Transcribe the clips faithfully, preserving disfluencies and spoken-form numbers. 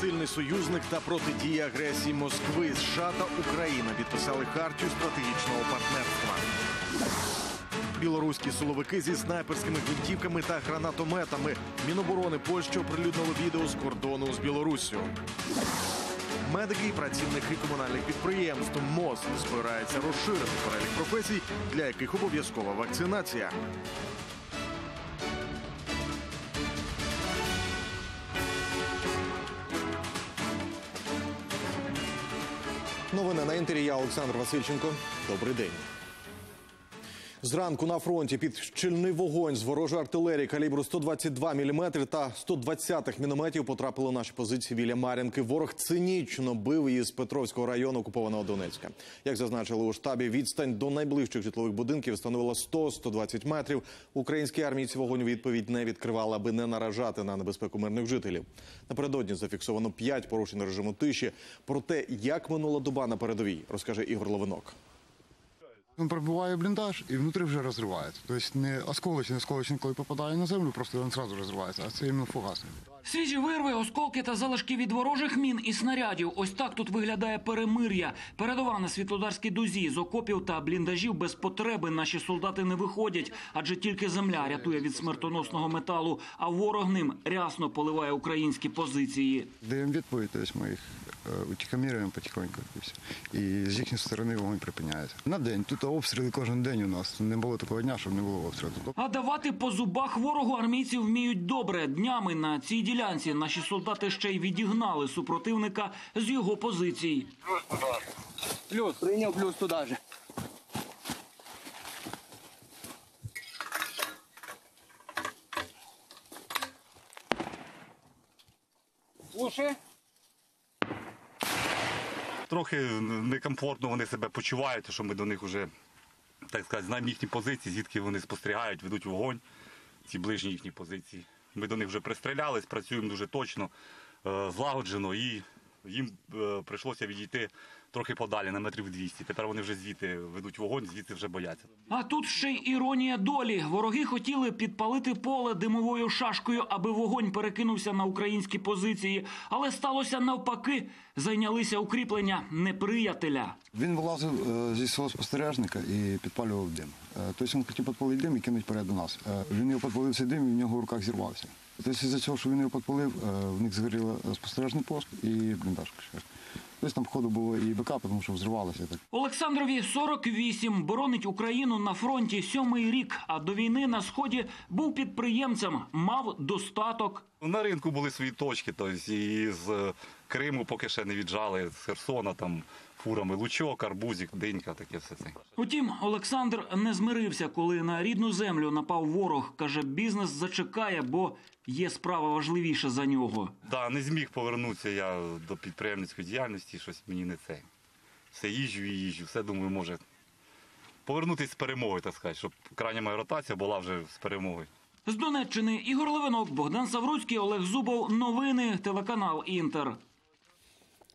Сильний союзник та протидія агресії Москви. США та Україна підписали хартію стратегічного партнерства. Білоруські силовики зі снайперськими гвинтівками та гранатометами. Міноборони Польщі оприлюднило відео з кордону з Білоруссю. Медики і працівники комунальних підприємств МОЗ збирається розширити перелік професій, для яких обов'язкова вакцинація. Новини на Інтері, я Олександр Васильченко. Добрий день. Зранку на фронті під щільний вогонь з ворожої артилерії калібру сто двадцять два міліметри та сто двадцятих мінометів потрапили наші позиції біля Мар'їнки. Ворог цинічно бив її з Петровського району окупованого Донецька. Як зазначили у штабі, відстань до найближчих житлових будинків становила сто — сто двадцять метрів. Українській армії ці вогонь відповідь не відкривали, аби не наражати на небезпеку мирних жителів. Напередодні зафіксовано п'ять порушень режиму тиші. Про те, як минула доба на передовій, розкаже Ігор Лавинок. Він пробиває бліндаж і внутрі вже розривається. Тобто не осколочний, осколочний, коли попадає на землю, просто він одразу розривається, а це іменно фугасний. Свіжі вирви, осколки та залишки від ворожих мін і снарядів. Ось так тут виглядає перемир'я. Передова на Світлодарській дузі. З окопів та бліндажів без потреби наші солдати не виходять, адже тільки земля рятує від смертоносного металу, а ворог ним рясно поливає українські позиції. Даємо відповідь, тобто ми їх утихомирюємо потихоньку, і з їхньої сторони вогонь припиняється. На день. Тут обстріли кожен день у нас. Не було такого дня, щоб не було обстрілу. А давати по зубах ворогу армійці вміють добре. Днями на цій ділянці наші солдати ще й відігнали супротивника з його позицій. Плюс туди. Плюс, прийняв плюс туди же. Слушай. Трохи некомфортно вони себе почувають, що ми до них вже, так сказати, знаємо їхні позиції, звідки вони спостерігають, ведуть вогонь, ці ближні їхні позиції. Ми до них вже пристрілялись, працюємо дуже точно, злагоджено, і їм прийшлося відійти трохи подалі, на метрів двісті. Тепер вони вже звідти ведуть вогонь, звідти вже бояться. А тут ще й іронія долі. Вороги хотіли підпалити поле димовою шашкою, аби вогонь перекинувся на українські позиції. Але сталося навпаки. Зайнялися укріплення неприятеля. Він вилазив зі свого спостережника і підпалював дим. Тобто він хотів підпалити дим і кинуть перед нас. Він його підпалив цей дим і в нього в руках зірвався. Тобто із-за цього, що він його підпалив, в них згоріла спостережний пост і бліндажка. Десь там, походу, було і БК, тому що взривалося. Олександрові сорок вісім. Боронить Україну на фронті сьомий рік, а до війни на Сході був підприємцем, мав достаток. На ринку були свої точки, тобто і з Криму поки ще не віджали, з Херсона там фурами лучок, арбузик, динька, таке все це. Утім, Олександр не змирився, коли на рідну землю напав ворог. Каже, бізнес зачекає, бо є справа важливіша за нього. Так, не зміг повернутися я до підприємницької діяльності, щось мені не це. Все їжджу і їжджу, все, думаю, може повернутися з перемоги, так сказати, щоб крайня моя ротація була вже з перемоги. З Донеччини Ігор Лавинок, Богдан Савруцький, Олег Зубов. Новини, телеканал «Інтер».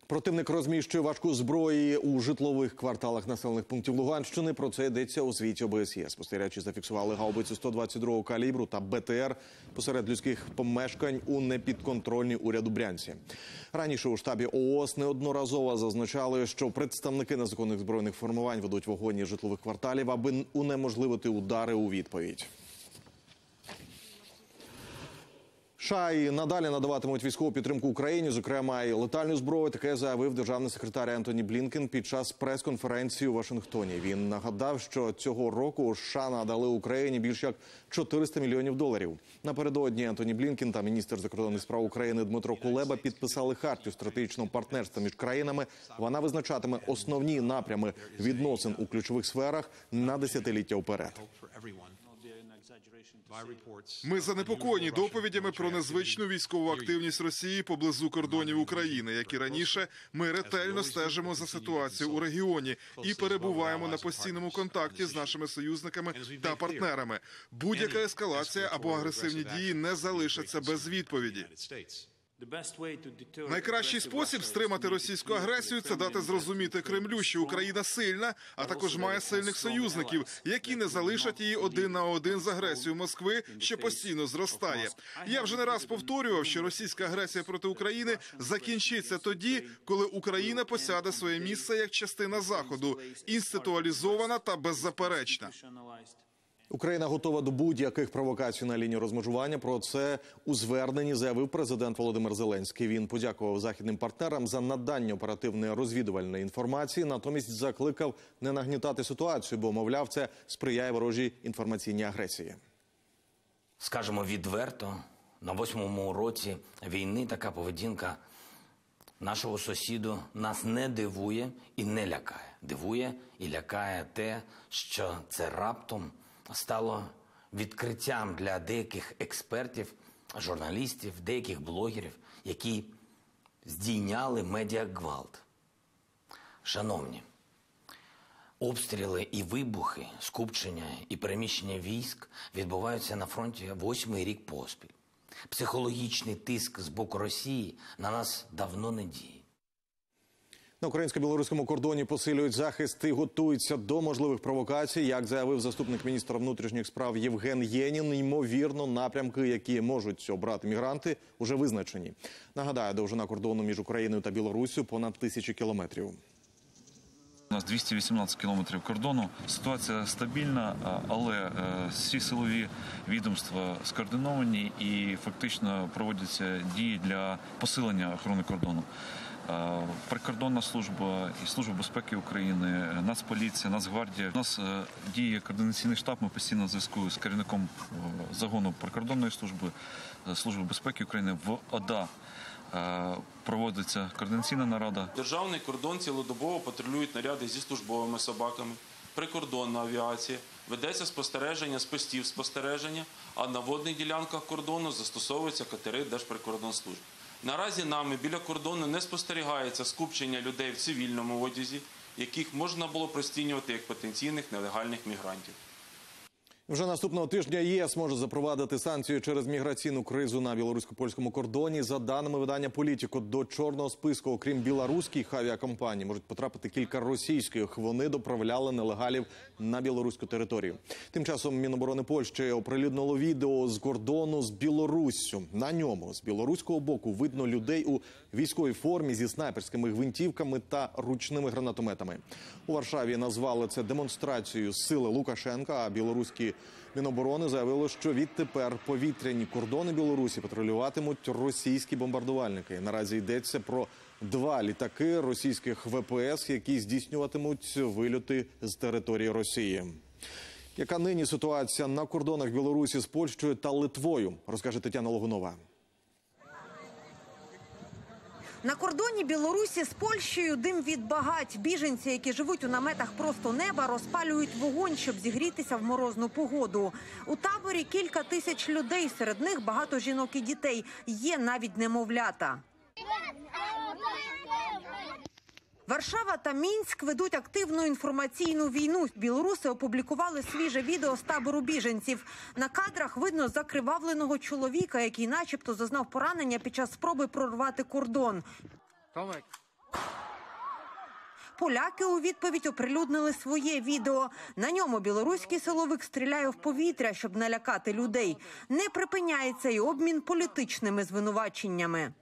Противник розміщує важку зброю у житлових кварталах населених пунктів Луганщини. Про це йдеться у звіті ОБСЄ. Спостерігачі зафіксували гаубицю сто двадцять другого калібру та БТР посеред людських помешкань у непідконтрольній уряду Брянці. Раніше у штабі ООС неодноразово зазначали, що представники незаконних збройних формувань ведуть вогонь із житлових кварталів, аби унеможливити удари у відповідь. США і надалі надаватимуть військову підтримку Україні, зокрема і летальну зброю, таке заявив державний секретар Антоні Блінкен під час прес-конференції у Вашингтоні. Він нагадав, що цього року США надали Україні більш як чотириста мільйонів доларів. Напередодні Антоні Блінкен та міністр закордонних справ України Дмитро Кулеба підписали хартію стратегічного партнерства між країнами. Вона визначатиме основні напрями відносин у ключових сферах на десятиліття вперед. Ми занепокоєні доповідями про незвичну військову активність Росії поблизу кордонів України, як і раніше, ми ретельно стежимо за ситуацією у регіоні і перебуваємо на постійному контакті з нашими союзниками та партнерами. Будь-яка ескалація або агресивні дії не залишаться без відповіді. Найкращий спосіб стримати російську агресію – це дати зрозуміти Кремлю, що Україна сильна, а також має сильних союзників, які не залишать її один на один з агресією Москви, що постійно зростає. Я вже не раз повторював, що російська агресія проти України закінчиться тоді, коли Україна посяде своє місце як частина Заходу, інституалізована та беззаперечна. Україна готова до будь-яких провокацій на лінії розмежування. Про це у зверненні заявив президент Володимир Зеленський. Він подякував західним партнерам за надання оперативної розвідувальної інформації. Натомість закликав не нагнітати ситуацію, бо, мовляв, це сприяє ворожій інформаційній агресії. Скажемо відверто, на восьмому році війни така поведінка нашого сусіду нас не дивує і не лякає. Дивує і лякає те, що це раптом стало відкриттям для деяких експертів, журналістів, деяких блогерів, які здійняли медіагвалт. Шановні, обстріли і вибухи, скупчення і переміщення військ відбуваються на фронті восьмий рік поспіль. Психологічний тиск з боку Росії на нас давно не діє. На українсько-білоруському кордоні посилюють захист і готуються до можливих провокацій. Як заявив заступник міністра внутрішніх справ Євген Єнін, ймовірно, напрямки, які можуть обрати мігранти, уже визначені. Нагадаю, довжина кордону між Україною та Білоруссю понад тисячі кілометрів. У нас двісті вісімнадцять кілометрів кордону. Ситуація стабільна, але всі силові відомства скоординовані і фактично проводяться дії для посилення охорони кордону. Прикордонна служба і Служба безпеки України, Нацполіція, Нацгвардія. У нас діє координаційний штаб, ми постійно на зв'язку з керівником загону прикордонної служби, Служби безпеки України в ОДА. Проводиться координаційна нарада. Державний кордон цілодобово патрулюють наряди зі службовими собаками, прикордонна авіація, ведеться спостереження з постів спостереження, а на водних ділянках кордону застосовуються катери Держприкордонслужби. Наразі нами біля кордону не спостерігається скупчення людей в цивільному одязі, яких можна було розцінювати як потенційних нелегальних мігрантів. Вже наступного тижня ЄС може запровадити санкції через міграційну кризу на білорусько-польському кордоні. За даними видання «Політико», до чорного списку, окрім білоруських авіакомпаній, можуть потрапити кілька російських. Вони доправляли нелегалів на білоруську територію. Тим часом Міноборони Польщі оприлюднило відео з кордону з Білоруссю. На ньому з білоруського боку видно людей у військовій формі зі снайперськими гвинтівками та ручними гранатометами. У Варшаві назвали це демонстрацією сили Лукашенка, а білоруські Міноборони заявило, що відтепер повітряні кордони Білорусі патрулюватимуть російські бомбардувальники. Наразі йдеться про два літаки російських ВПС, які здійснюватимуть вильоти з території Росії. Яка нині ситуація на кордонах Білорусі з Польщею та Литвою, розкаже Тетяна Логунова. На кордоні Білорусі з Польщею дим від багать. Біженці, які живуть у наметах просто неба, розпалюють вогонь, щоб зігрітися в морозну погоду. У таборі кілька тисяч людей, серед них багато жінок і дітей. Є навіть немовлята. Варшава та Мінськ ведуть активну інформаційну війну. Білоруси опублікували свіже відео з табору біженців. На кадрах видно закривавленого чоловіка, який начебто зазнав поранення під час спроби прорвати кордон. Поляки у відповідь оприлюднили своє відео. На ньому білоруський силовик стріляє в повітря, щоб налякати людей. Не припиняється і обмін політичними звинуваченнями.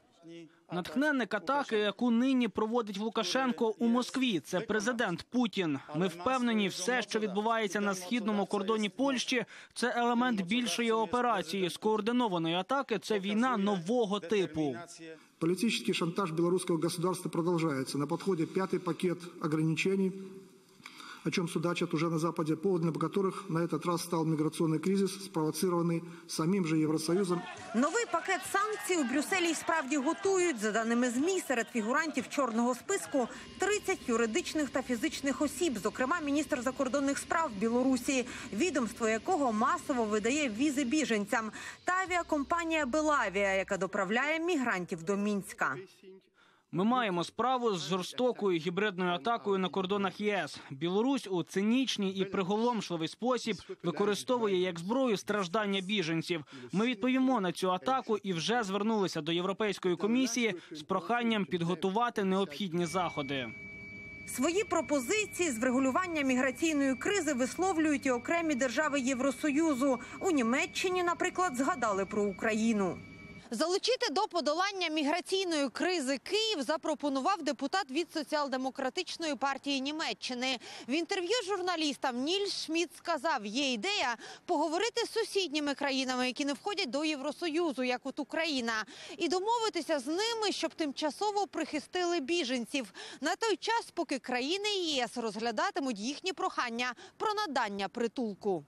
Натхненник атаки, яку нині проводить Лукашенко у Москві, це президент Путін. Ми впевнені, все, що відбувається на східному кордоні Польщі, це елемент більшої операції, скоординованої атаки, це війна нового типу. Політичний шантаж білоруського держави продовжується. На підході п'ятий пакет обмежень, о чому судачать уже на Заході, поводом яких на цей раз став міграційний кризис, спровоцирований самим же Євросоюзом. Новий пакет санкцій у Брюсселі справді готують. За даними ЗМІ, серед фігурантів чорного списку тридцять юридичних та фізичних осіб, зокрема міністр закордонних справ Білорусі, відомство якого масово видає візи біженцям, та авіакомпанія «Белавія», яка доправляє мігрантів до Мінська. Ми маємо справу з жорстокою гібридною атакою на кордонах ЄС. Білорусь у цинічний і приголомшливий спосіб використовує як зброю страждання біженців. Ми відповімо на цю атаку і вже звернулися до Європейської комісії з проханням підготувати необхідні заходи. Свої пропозиції з врегулювання міграційної кризи висловлюють і окремі держави Євросоюзу. У Німеччині, наприклад, згадали про Україну. Залучити до подолання міграційної кризи Київ запропонував депутат від Соціал-демократичної партії Німеччини. В інтерв'ю журналістам Ніль Шмітт сказав, є ідея поговорити з сусідніми країнами, які не входять до Євросоюзу, як от Україна, і домовитися з ними, щоб тимчасово прихистили біженців. На той час, поки країни ЄС розглядатимуть їхні прохання про надання притулку.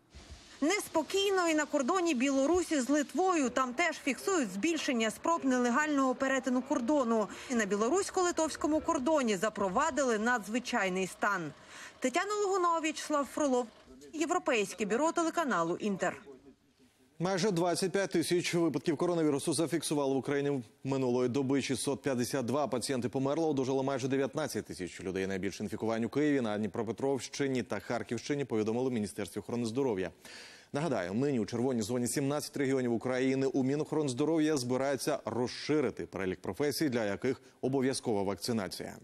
Неспокійно і на кордоні Білорусі з Литвою. Там теж фіксують збільшення спроб нелегального перетину кордону. І на білорусько-литовському кордоні запровадили надзвичайний стан. Тетяна Логунова, В'ячеслав Фролов, Європейське бюро телеканалу «Інтер». Майже двадцять п'ять тисяч випадків коронавірусу зафіксували в Україні минулої доби. шістсот п'ятдесят два пацієнти померло, одужало майже дев'ятнадцять тисяч людей. Найбільше інфікувань у Києві, на Дніпропетровщині та Харківщині, повідомили в Міністерстві охорони здоров'я. Нагадаю, нині у червоній зоні сімнадцять регіонів України. У Мінохоронздоров'я збирається розширити перелік професій, для яких обов'язкова вакцинація.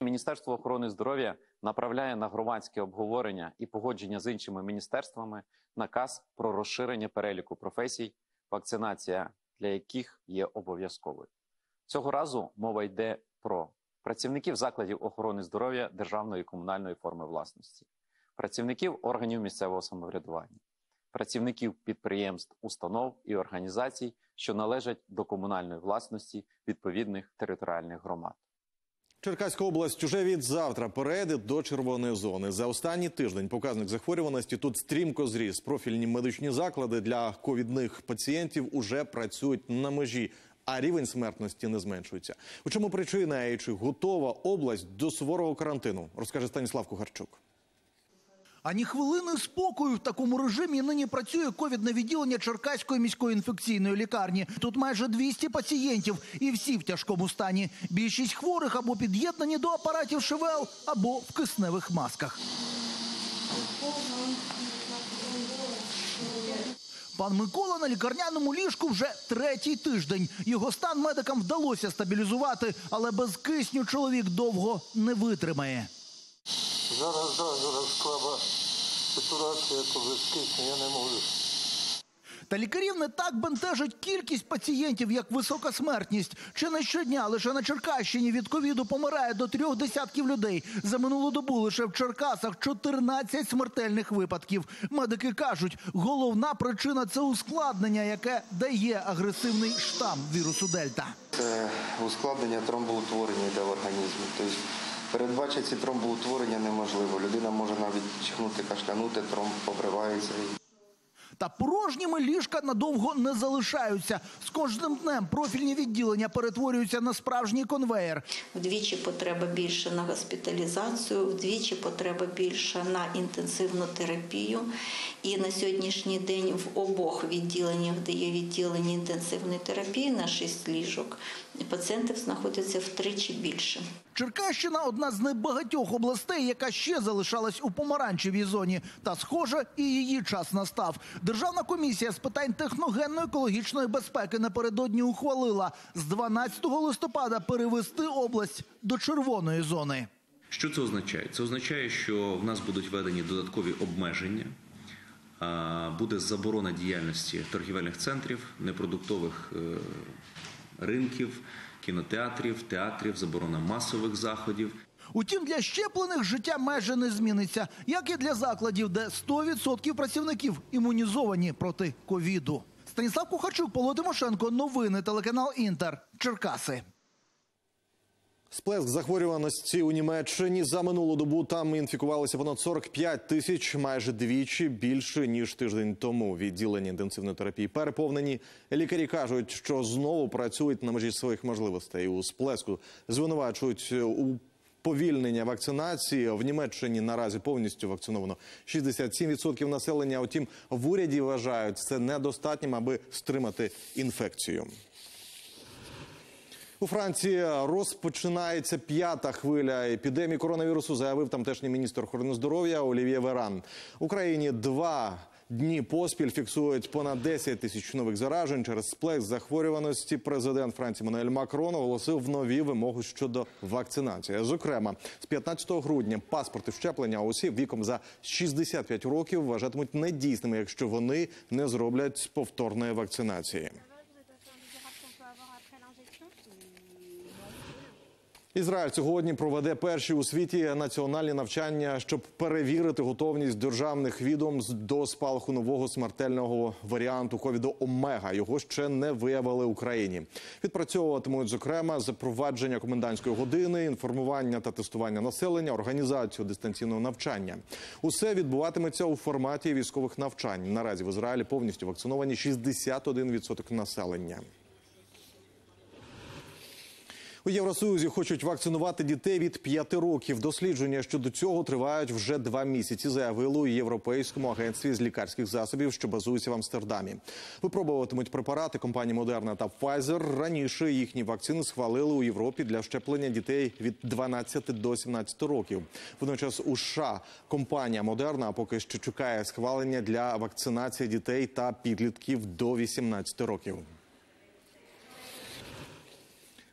Міністерство охорони здоров'я направляє на громадське обговорення і погодження з іншими міністерствами наказ про розширення переліку професій, вакцинація для яких є обов'язковою. Цього разу мова йде про працівників закладів охорони здоров'я державної і комунальної форми власності, працівників органів місцевого самоврядування, працівників підприємств, установ і організацій, що належать до комунальної власності відповідних територіальних громад. Черкаська область уже від завтра перейде до червоної зони. За останній тиждень показник захворюваності тут стрімко зріс. Профільні медичні заклади для ковідних пацієнтів уже працюють на межі, а рівень смертності не зменшується. У чому причина і чи готова область до суворого карантину, розкаже Станіслав Кухарчук. Ані хвилини спокою в такому режимі нині працює ковідне відділення Черкаської міської інфекційної лікарні. Тут майже двісті пацієнтів і всі в тяжкому стані. Більшість хворих або під'єднані до апаратів ШВЛ, або в кисневих масках. Пан Микола на лікарняному ліжку вже третій тиждень. Його стан медикам вдалося стабілізувати, але без кисню чоловік довго не витримає. Зараз, да, зараз складна ситуація, то без кисню я не можу. Та лікарів не так бентежить кількість пацієнтів, як висока смертність. Чи не щодня лише на Черкащині від ковіду помирає до трьох десятків людей. За минулу добу лише в Черкасах чотирнадцять смертельних випадків. Медики кажуть, головна причина – це ускладнення, яке дає агресивний штам вірусу Дельта. Це ускладнення тромбоутворення йде в організмі, тобто передбачити ці тромбоутворення неможливо. Людина може навіть чихнути, кашлянути, тромб обривається. Та порожніми ліжка надовго не залишаються. З кожним днем профільні відділення перетворюються на справжній конвеєр. Вдвічі потреба більше на госпіталізацію, вдвічі потреба більше на інтенсивну терапію. І на сьогоднішній день в обох відділеннях, де є відділення інтенсивної терапії на шість ліжок, пацієнтів знаходиться втричі більше. Черкащина – одна з небагатьох областей, яка ще залишалась у помаранчевій зоні. Та, схоже, і її час настав. Державна комісія з питань техногенно-екологічної безпеки напередодні ухвалила з дванадцятого листопада перевести область до червоної зони. Що це означає? Це означає, що в нас будуть введені додаткові обмеження, буде заборона діяльності торгівельних центрів, непродуктових ринків, кінотеатрів, театрів, заборона масових заходів. Утім, для щеплених життя майже не зміниться, як і для закладів, де сто відсотків працівників імунізовані проти ковіду. Станіслав Кухарчук, Поліна Тимошенко, новини, телеканал «Інтер», Черкаси. Сплеск захворюваності у Німеччині. За минулу добу там інфікувалося понад сорок п'ять тисяч, майже двічі більше, ніж тиждень тому. Відділення інтенсивної терапії переповнені. Лікарі кажуть, що знову працюють на межі своїх можливостей. У сплеску звинувачують у повільнення вакцинації. В Німеччині наразі повністю вакциновано шістдесят сім відсотків населення. Утім, в уряді вважають це недостатнім, аби стримати інфекцію. У Франції розпочинається п'ята хвиля епідемії коронавірусу, заявив тамтешній міністр охорони здоров'я Олів'є Веран. В Україні два дні поспіль фіксують понад десять тисяч нових заражень. Через сплеск захворюваності президент Франції Емманюель Макрон оголосив нові вимоги щодо вакцинації. Зокрема, з п'ятнадцятого грудня паспорти щеплення осіб віком за шістдесят п'ять років вважатимуть недійсними, якщо вони не зроблять повторної вакцинації. Ізраїль сьогодні проведе перші у світі національні навчання, щоб перевірити готовність державних відомств до спалаху нового смертельного варіанту ковіду Омега. Його ще не виявили в Україні. Відпрацьовуватимуть, зокрема, запровадження комендантської години, інформування та тестування населення, організацію дистанційного навчання. Усе відбуватиметься у форматі військових навчань. Наразі в Ізраїлі повністю вакциновані шістдесят один відсоток населення. У Євросоюзі хочуть вакцинувати дітей від п'яти років. Дослідження щодо цього тривають вже два місяці, заявило у Європейському агентстві з лікарських засобів, що базується в Амстердамі. Випробуватимуть препарати компанії Модерна та Pfizer. Раніше їхні вакцини схвалили у Європі для щеплення дітей від дванадцяти до сімнадцяти років. Водночас у США компанія Модерна поки що чекає схвалення для вакцинації дітей та підлітків до вісімнадцяти років.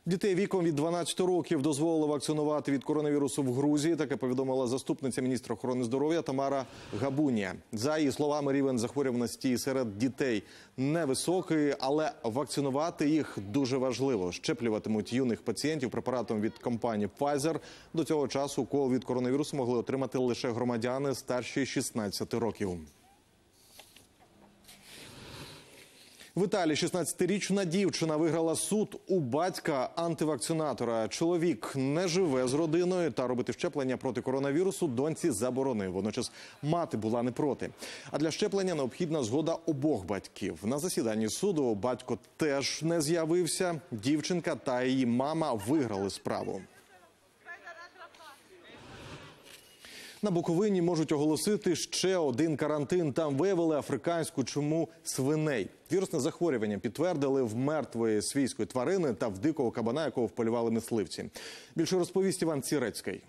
Дітей віком від дванадцяти років дозволили вакцинувати від коронавірусу в Грузії, таке повідомила заступниця міністра охорони здоров'я Тамара Габунія. За її словами, рівень захворюваності серед дітей невисокий, але вакцинувати їх дуже важливо. Щеплюватимуть юних пацієнтів препаратом від компанії Pfizer. До цього часу укол від коронавірусу могли отримати лише громадяни старші шістнадцяти років. В Італії шістнадцятирічна дівчина виграла суд у батька антивакцинатора. Чоловік не живе з родиною та робити щеплення проти коронавірусу доньці заборонив. Водночас мати була не проти. А для щеплення необхідна згода обох батьків. На засіданні суду батько теж не з'явився. Дівчинка та її мама виграли справу. На Буковині можуть оголосити ще один карантин. Там виявили африканську чуму свиней. Вірусне захворювання підтвердили в мертвої свійської тварини та в дикого кабана, якого вполювали мисливці. Більше розповість Іван Цірецький.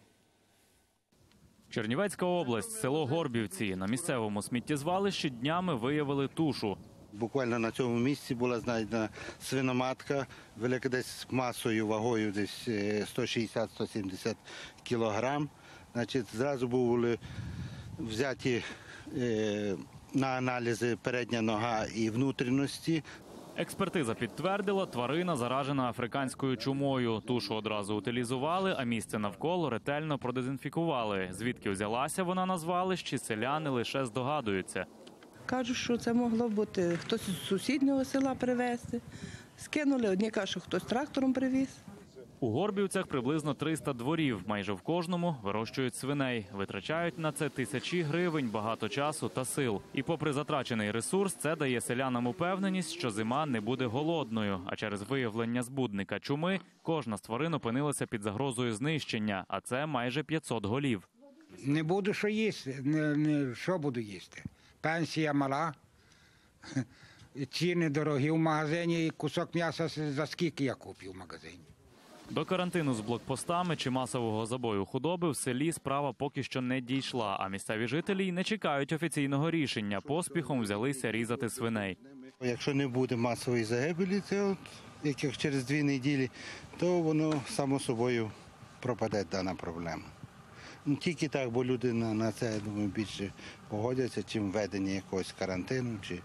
Чернівецька область, село Горбівці. На місцевому сміттєзвалищі днями виявили тушу. Буквально на цьому місці була знайдена свиноматка, велика десь масою, вагою десь сто шістдесят - сто сімдесят кілограм. Значить, зразу були взяті е, на аналізи передня нога і внутрішності. Експертиза підтвердила, тварина заражена африканською чумою. Тушу одразу утилізували, а місце навколо ретельно продезінфікували. Звідки взялася вона на звалищі, селяни лише здогадуються. Кажуть, що це могло бути хтось з сусіднього села привезти. Скинули, одні кажуть, що хтось трактором привіз. У Горбівцях приблизно триста дворів. Майже в кожному вирощують свиней. Витрачають на це тисячі гривень, багато часу та сил. І попри затрачений ресурс, це дає селянам упевненість, що зима не буде голодною. А через виявлення збудника чуми кожна з тварин опинилася під загрозою знищення. А це майже п'ятсот голів. Не буду що їсти. Не, не, що буду їсти? Пенсія мала, ціни дорогі в магазині. Кусок м'яса за скільки я купив в магазині? До карантину з блокпостами чи масового забою худоби в селі справа поки що не дійшла, а місцеві жителі не чекають офіційного рішення. Поспіхом взялися різати свиней. Якщо не буде масової загибелі, це яких через дві неділі, то воно само собою пропаде дана проблема. Ну, тільки так, бо люди на, на це, я думаю, більше погодяться, чим введення якогось карантину чи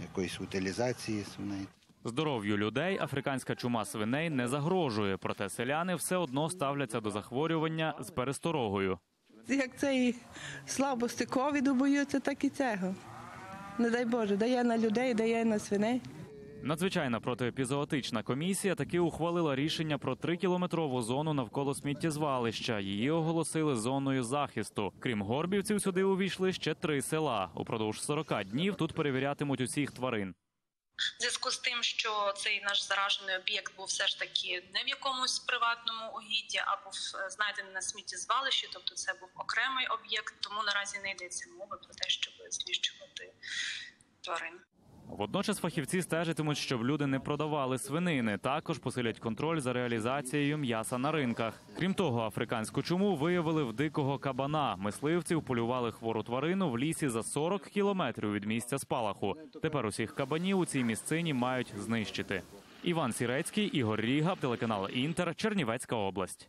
якоїсь утилізації свиней. Здоров'ю людей африканська чума свиней не загрожує, проте селяни все одно ставляться до захворювання з пересторогою. Як цієї слабості ковіду боються, так і цього. Не дай Боже, дає на людей, дає на свиней. Надзвичайна протиепізоотична комісія таки ухвалила рішення про трикілометрову зону навколо сміттєзвалища. Її оголосили зоною захисту. Крім Горбівців, сюди увійшли ще три села. Упродовж сорока днів тут перевірятимуть усіх тварин. В зв'язку з тим, що цей наш заражений об'єкт був все ж таки не в якомусь приватному угідді, а був знайдений на сміттєзвалищі, тобто це був окремий об'єкт, тому наразі не йдеться мови про те, щоб знищувати тварин. Водночас фахівці стежитимуть, щоб люди не продавали свинини. Також посилять контроль за реалізацією м'яса на ринках. Крім того, африканську чуму виявили в дикого кабана. Мисливці вполювали хвору тварину в лісі за сорок кілометрів від місця спалаху. Тепер усіх кабанів у цій місцині мають знищити. Іван Цірецький, Ігор Рігаб, телеканал «Інтер», Чернівецька область.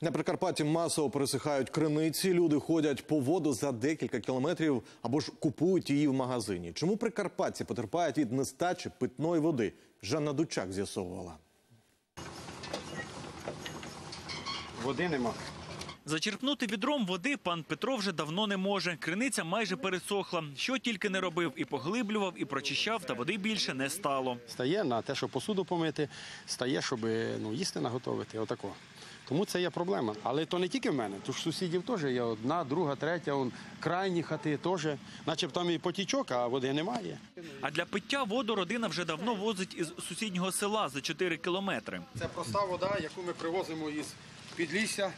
На Прикарпатті масово пересихають криниці, люди ходять по воду за декілька кілометрів або ж купують її в магазині. Чому прикарпатці потерпають від нестачі питної води? Жанна Дучак з'ясовувала. Води нема. Зачерпнути відром води пан Петро вже давно не може. Криниця майже пересохла. Що тільки не робив, і поглиблював, і прочищав, та води більше не стало. Стає на те, щоб посуду помити, стає, щоб ну, їсти наготовити, отако. Тому це є проблема. Але то не тільки в мене, тож сусідів теж є одна, друга, третя, он, крайні хати теж. Начебто там і потічок, а води немає. А для пиття воду родина вже давно возить із сусіднього села за чотири кілометри. Це проста вода, яку ми привозимо із Підлісся,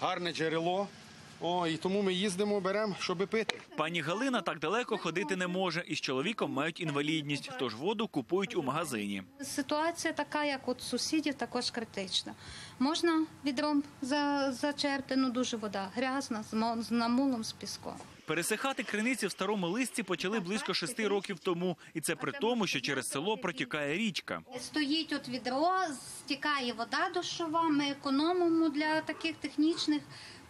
гарне джерело. О, і тому ми їздимо, беремо, щоби пити. Пані Галина так далеко ходити не може, і з чоловіком мають інвалідність, тож воду купують у магазині. Ситуація така, як от сусідів, також критична. Можна відром зачерпти, ну дуже вода грязна, з намулом, з піском. Пересихати криниці в Старому Лисці почали близько шести років тому. І це при тому, що через село протікає річка. Стоїть от відро, стікає вода дощова, ми економимо для таких технічних.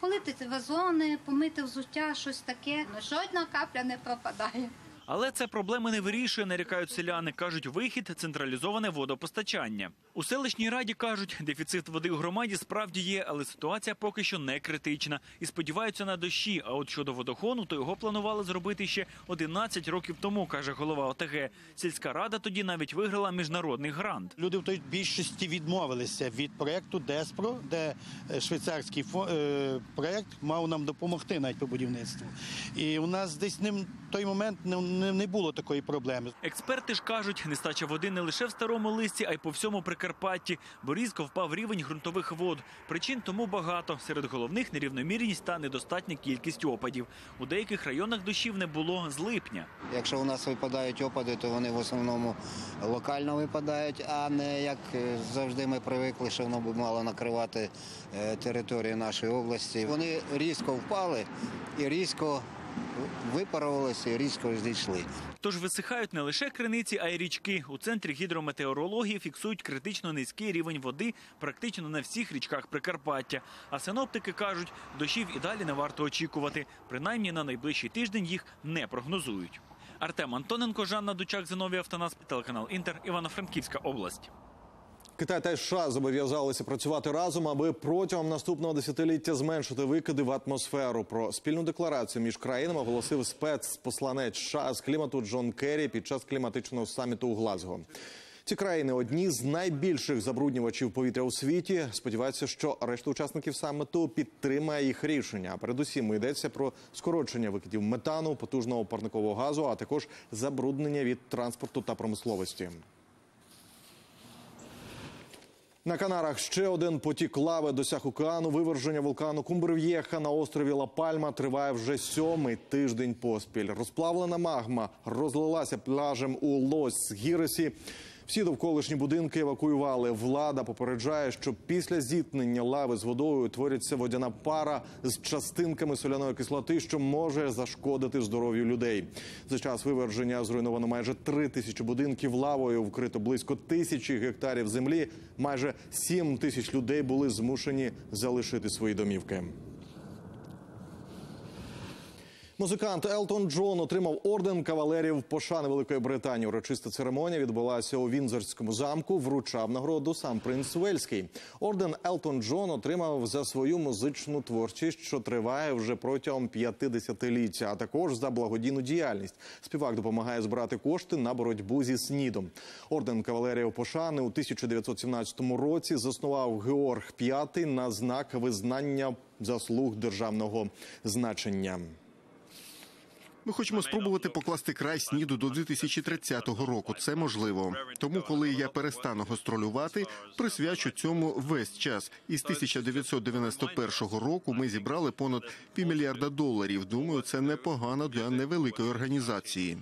Полити вазони, помити взуття, щось таке. Жодна капля не пропадає. Але це проблеми не вирішує, нарікають селяни. Кажуть, вихід – централізоване водопостачання. У селищній раді кажуть, дефіцит води у громаді справді є, але ситуація поки що не критична. І сподіваються на дощі. А от щодо водогону, то його планували зробити ще одинадцять років тому, каже голова О Т Г. Сільська рада тоді навіть виграла міжнародний грант. Люди в той більшості відмовилися від проєкту ДЕСПРО, де швейцарський проєкт мав нам допомогти навіть по будівництву. І у нас десь в той момент не Не було такої проблеми. Експерти ж кажуть, нестача води не лише в Старому Лисці, а й по всьому Прикарпатті, бо різко впав рівень ґрунтових вод. Причин тому багато. Серед головних – нерівномірність та недостатня кількість опадів. У деяких районах дощів не було з липня. Якщо у нас випадають опади, то вони в основному локально випадають, а не як завжди ми привикли, що воно б мало накривати територію нашої області. Вони різко впали і різко випарувалися і різко зійшли. Тож висихають не лише криниці, а й річки. У Центрі гідрометеорології фіксують критично низький рівень води практично на всіх річках Прикарпаття. А синоптики кажуть, дощів і далі не варто очікувати. Принаймні на найближчий тиждень їх не прогнозують. Артем Антоненко, Жанна Дучак, Зиновій Автонас, телеканал «Інтер», Івано-Франківська область. Китай та США зобов'язалися працювати разом, аби протягом наступного десятиліття зменшити викиди в атмосферу. Про спільну декларацію між країнами оголосив спецпосланець США з клімату Джон Керрі під час кліматичного саміту у Глазго. Ці країни – одні з найбільших забруднювачів повітря у світі. Сподіваються, що решта учасників саміту підтримає їх рішення. Передусім йдеться про скорочення викидів метану, потужного парникового газу, а також забруднення від транспорту та промисловості. На Канарах ще один потік лави досяг океану. Виверження вулкану Кумбре-В'єха на острові Ла-Пальма триває вже сьомий тиждень поспіль. Розплавлена магма розлилася пляжем у Лос-Гіресі. Всі довколишні будинки евакуювали. Влада попереджає, що після зіткнення лави з водою утворюється водяна пара з частинками соляної кислоти, що може зашкодити здоров'ю людей. За час виверження зруйновано майже три тисячі будинків лавою, вкрито близько тисячі гектарів землі. Майже сім тисяч людей були змушені залишити свої домівки. Музикант Елтон Джон отримав орден кавалерів пошани Великої Британії. Урочиста церемонія відбулася у Віндзорському замку. Вручав нагороду сам принц Уельський. Орден Елтон Джон отримав за свою музичну творчість, що триває вже протягом п'яти десятиліття, а також за благодійну діяльність. Співак допомагає збирати кошти на боротьбу зі СНІДом. Орден кавалерів пошани у тисяча дев'ятсот сімнадцятому році заснував Георг П'ятий на знак визнання заслуг державного значення. Ми хочемо спробувати покласти край СНІДу до дві тисячі тридцятого року. Це можливо. Тому, коли я перестану гастролювати, присвячу цьому весь час. Із тисяча дев'ятсот дев'яносто першого року ми зібрали понад півмільярда доларів. Думаю, це непогано для невеликої організації.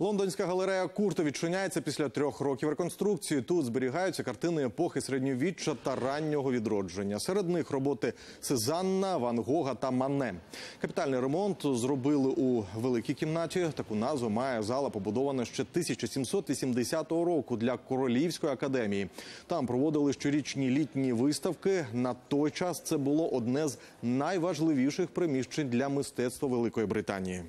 Лондонська галерея Курто відчиняється після трьох років реконструкції. Тут зберігаються картини епохи середньовіччя та раннього відродження. Серед них роботи Сезанна, Ван Гога та Мане. Капітальний ремонт зробили у великій кімнаті. Таку назву має зала, побудована ще тисяча сімсот вісімдесятого року для Королівської академії. Там проводили щорічні літні виставки. На той час це було одне з найважливіших приміщень для мистецтва Великої Британії.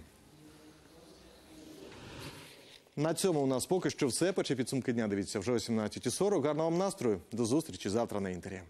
На цьому у нас поки що все. Перші підсумки дня дивіться вже о сімнадцятій сорок. Гарного вам настрою. До зустрічі завтра на Інтері.